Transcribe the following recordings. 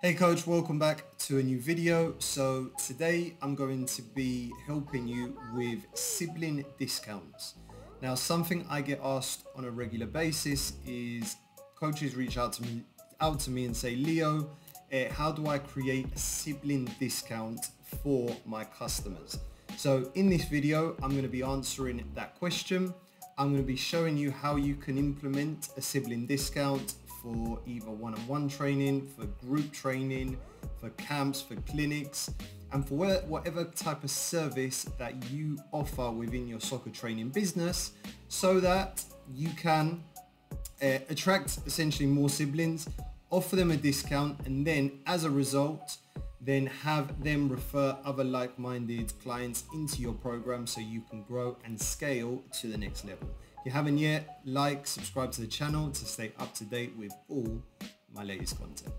Hey coach, welcome back to a new video. So today I'm going to be helping you with sibling discounts. Now something I get asked on a regular basis is coaches reach out to me and say, Leo, how do I create a sibling discount for my customers? So in this video, I'm going to be answering that question. I'm going to be showing you how you can implement a sibling discount for either one-on-one training, for group training, for camps, for clinics, and for whatever type of service that you offer within your soccer training business, so that you can attract essentially more siblings, offer them a discount, and then as a result, then have them refer other like-minded clients into your program so you can grow and scale to the next level. If you haven't yet, like, subscribe to the channel to stay up to date with all my latest content.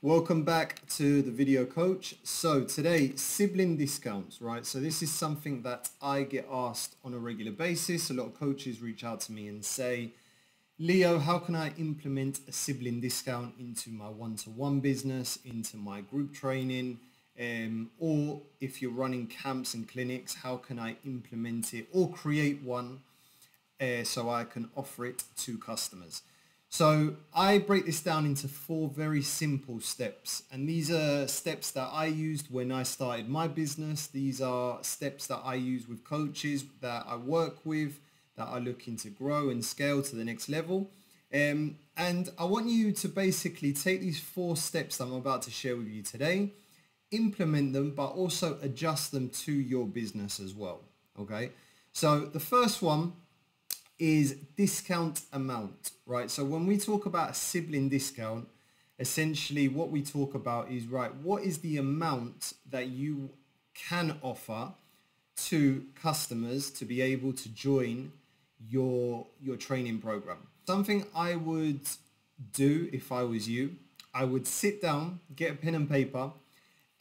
Welcome back to the video, coach. So today, sibling discounts, right? So this is something that I get asked on a regular basis. A lot of coaches reach out to me and say, Leo, how can I implement a sibling discount into my one-to-one business, into my group training? Or if you're running camps and clinics, how can I implement it or create one so I can offer it to customers? So I break this down into four very simple steps, and these are steps that I used when I started my business. These are steps that I use with coaches that I work with, that are looking to grow and scale to the next level. And I want you to basically take these four steps that I'm about to share with you today, implement them, but also adjust them to your business as well. Okay, so the first one is discount amount, right? So when we talk about a sibling discount, essentially what we talk about is, right, what is the amount that you can offer to customers to be able to join your training program? Something I would do if I was you, I would sit down, get a pen and paper,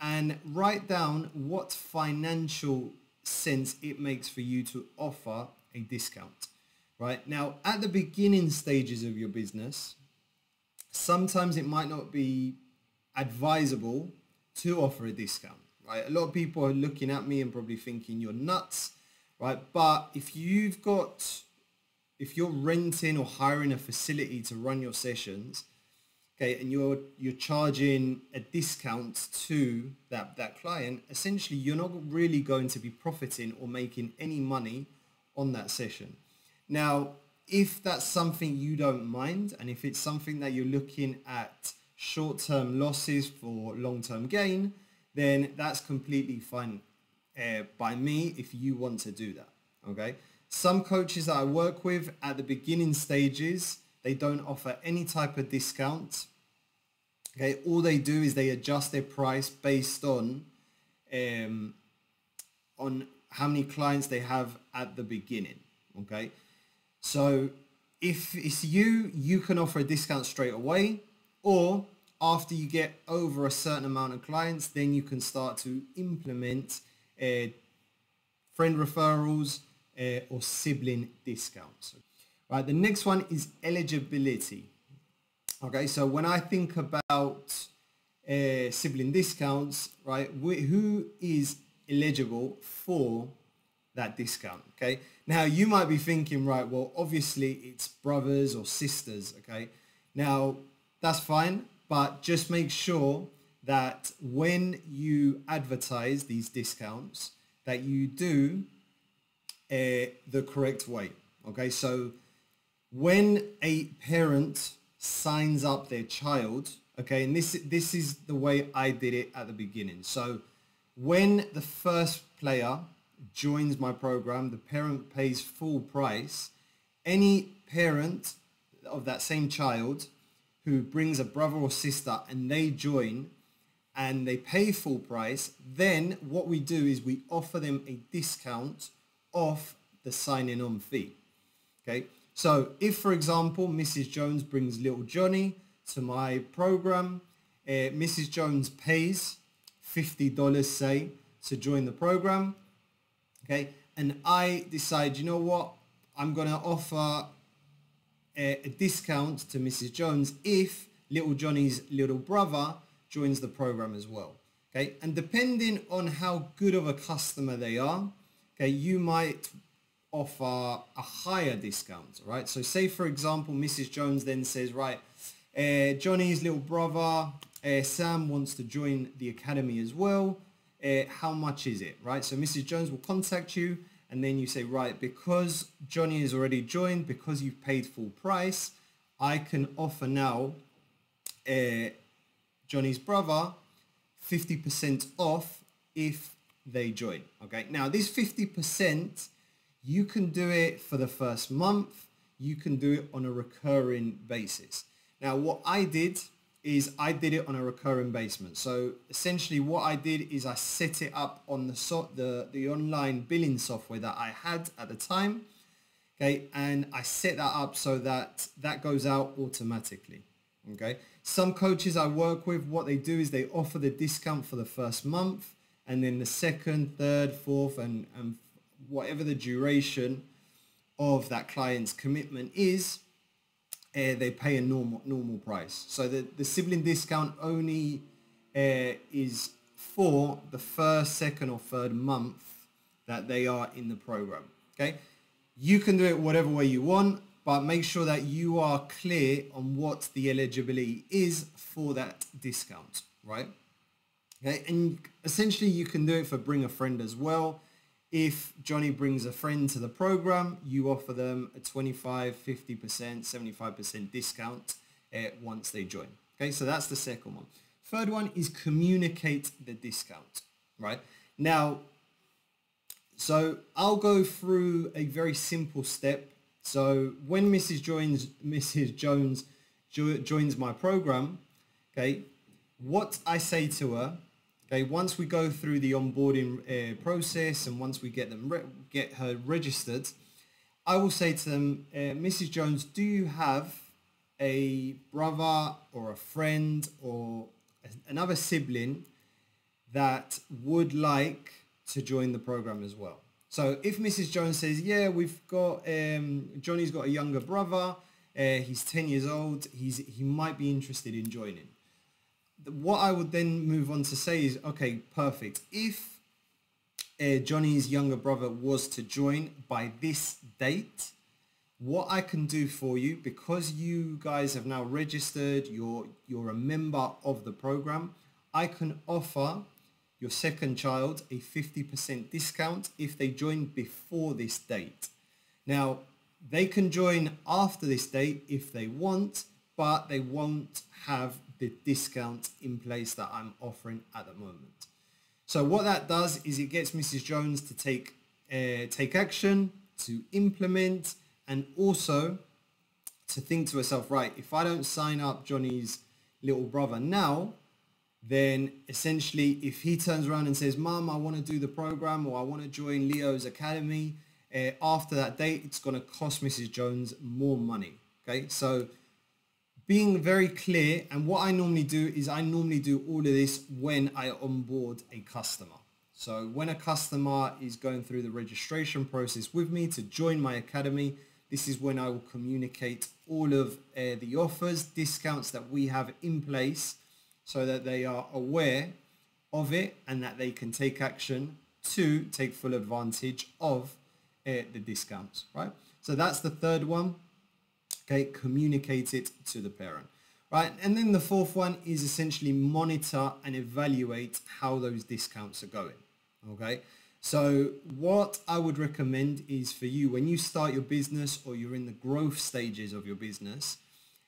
and write down what financial sense it makes for you to offer a discount. Right now, at the beginning stages of your business, sometimes it might not be advisable to offer a discount, right? A lot of people are looking at me and probably thinking you're nuts, right? But if you're renting or hiring a facility to run your sessions, okay, and you're charging a discount to that client, essentially you're not really going to be profiting or making any money on that session. Now, if that's something you don't mind, and if it's something that you're looking at short-term losses for long-term gain, then that's completely fine by me if you want to do that, okay? Some coaches that I work with at the beginning stages, they don't offer any type of discount, okay? All they do is they adjust their price based on how many clients they have at the beginning, okay? So if it's you, you can offer a discount straight away, or after you get over a certain amount of clients, then you can start to implement friend referrals or sibling discounts. Right, the next one is eligibility. Okay, so when I think about sibling discounts, right, who is eligible for that discount? Okay, now you might be thinking, right, well, obviously it's brothers or sisters. Okay, now that's fine, but just make sure that when you advertise these discounts that you do the correct way. Okay, so when a parent signs up their child, okay, and this is the way I did it at the beginning. So when the first player joins my program, the parent pays full price. Any parent of that same child who brings a brother or sister and they join and they pay full price, then what we do is we offer them a discount off the signing on fee. Okay, so if, for example, Mrs. Jones brings little Johnny to my program, Mrs. Jones pays $50, say, to join the program. Okay, and I decide, you know what, I'm going to offer a discount to Mrs. Jones if little Johnny's little brother joins the program as well. Okay, and depending on how good of a customer they are, okay, you might offer a higher discount, right? So say, for example, Mrs. Jones then says, right, Johnny's little brother, Sam, wants to join the academy as well. How much is it, right? So Mrs. Jones will contact you, and then you say, right, because Johnny has already joined, because you've paid full price, I can offer now Johnny's brother 50% off if they join. Okay, now this 50%, you can do it for the first month, you can do it on a recurring basis. Now what I did is I did it on a recurring basis. So essentially what I did is I set it up on the online billing software that I had at the time. Okay, and I set that up so that that goes out automatically. Okay, some coaches I work with, what they do is they offer the discount for the first month, and then the second, third, fourth, and whatever the duration of that client's commitment is, they pay a normal price. So the sibling discount only is for the first, second or third month that they are in the program. Okay, you can do it whatever way you want, but make sure that you are clear on what the eligibility is for that discount, right? Okay, and essentially you can do it for bring a friend as well. If Johnny brings a friend to the program, you offer them a 25%, 50%, 75% discount once they join. Okay, so that's the second one. Third one is communicate the discount, right? Now, so I'll go through a very simple step. So when Mrs. Jones joins my program, okay, what I say to her, okay, once we go through the onboarding process and once we get her registered, I will say to them, Mrs. Jones, do you have a brother or a friend or another sibling that would like to join the program as well? So if Mrs. Jones says, yeah, we've got, Johnny's got a younger brother, he's 10 years old, he might be interested in joining. What I would then move on to say is, okay, perfect. If Johnny's younger brother was to join by this date, what I can do for you, because you guys have now registered, you're a member of the program, I can offer your second child a 50% discount if they join before this date. Now, they can join after this date if they want, but they won't have the discount in place that I'm offering at the moment. So what that does is it gets Mrs. Jones to take action, to implement, and also to think to herself, right, if I don't sign up Johnny's little brother now, then essentially if he turns around and says, Mum, I want to do the program or I want to join Leo's academy, after that date, it's going to cost Mrs. Jones more money. Okay, so being very clear, and what I normally do is I normally do all of this when I onboard a customer. So when a customer is going through the registration process with me to join my academy, this is when I will communicate all of the offers, discounts that we have in place so that they are aware of it and that they can take action to take full advantage of the discounts, right? So that's the third one. Okay, communicate it to the parent, right? And then the fourth one is essentially monitor and evaluate how those discounts are going, okay? So what I would recommend is for you, when you start your business or you're in the growth stages of your business,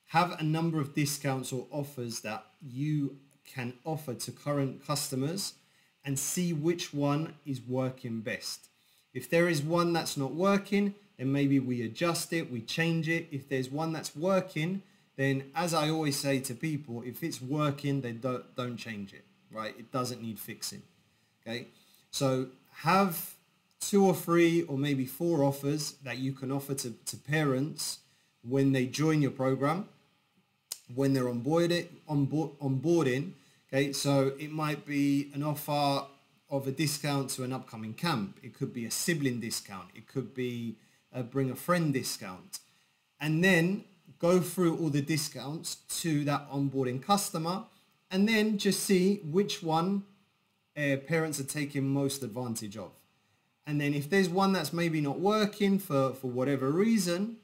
have a number of discounts or offers that you can offer to current customers and see which one is working best. If there is one that's not working, then maybe we adjust it, we change it. If there's one that's working, then as I always say to people, if it's working, then don't change it, right? It doesn't need fixing, okay? So have 2 or 3 or maybe 4 offers that you can offer to parents when they join your program, when they're onboarding. Okay, so it might be an offer of a discount to an upcoming camp. It could be a sibling discount. It could be a bring a friend discount. And then go through all the discounts to that onboarding customer and then just see which one parents are taking most advantage of. And then if there's one that's maybe not working for whatever reason,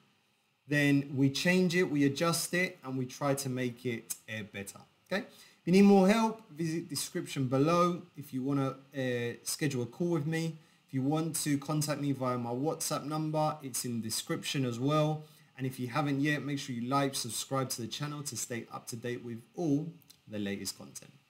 then we change it, we adjust it, and we try to make it better. Okay. If you need more help, visit the description below. If you want to schedule a call with me, if you want to contact me via my WhatsApp number, it's in the description as well. And if you haven't yet, make sure you like, subscribe to the channel to stay up to date with all the latest content.